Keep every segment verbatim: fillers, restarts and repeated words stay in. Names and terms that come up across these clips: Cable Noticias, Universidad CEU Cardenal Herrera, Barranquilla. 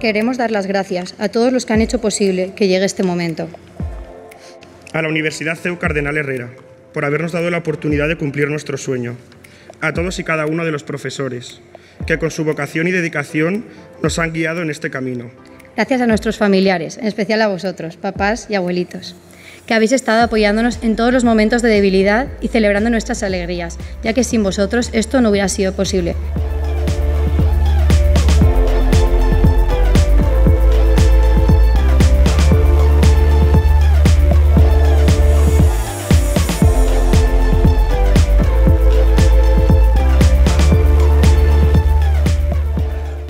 Queremos dar las gracias a todos los que han hecho posible que llegue este momento. A la Universidad C E U Cardenal Herrera, por habernos dado la oportunidad de cumplir nuestro sueño. A todos y cada uno de los profesores, que con su vocación y dedicación nos han guiado en este camino. Gracias a nuestros familiares, en especial a vosotros, papás y abuelitos, que habéis estado apoyándonos en todos los momentos de debilidad y celebrando nuestras alegrías, ya que sin vosotros esto no hubiera sido posible.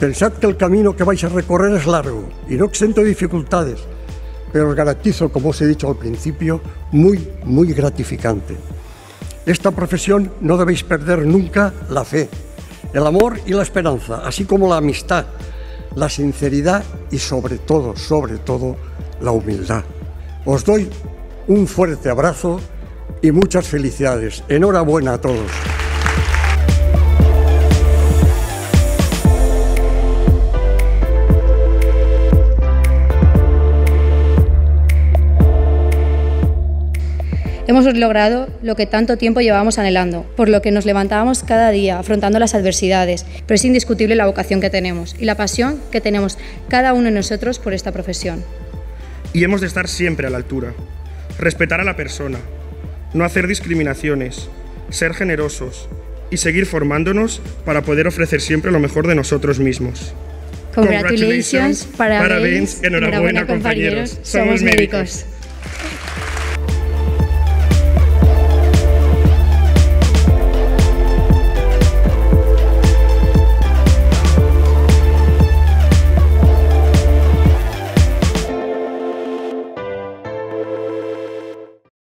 Pensad que el camino que vais a recorrer es largo y no exento de dificultades, pero os garantizo, como os he dicho al principio, muy, muy gratificante. Esta profesión no debéis perder nunca la fe, el amor y la esperanza, así como la amistad, la sinceridad y sobre todo, sobre todo, la humildad. Os doy un fuerte abrazo y muchas felicidades. Enhorabuena a todos. Hemos logrado lo que tanto tiempo llevábamos anhelando, por lo que nos levantábamos cada día afrontando las adversidades, pero es indiscutible la vocación que tenemos y la pasión que tenemos cada uno de nosotros por esta profesión. Y hemos de estar siempre a la altura, respetar a la persona, no hacer discriminaciones, ser generosos y seguir formándonos para poder ofrecer siempre lo mejor de nosotros mismos. Congratulations, Congratulations parabéns, parabéns, enhorabuena, enhorabuena compañeros, compañeros, somos médicos.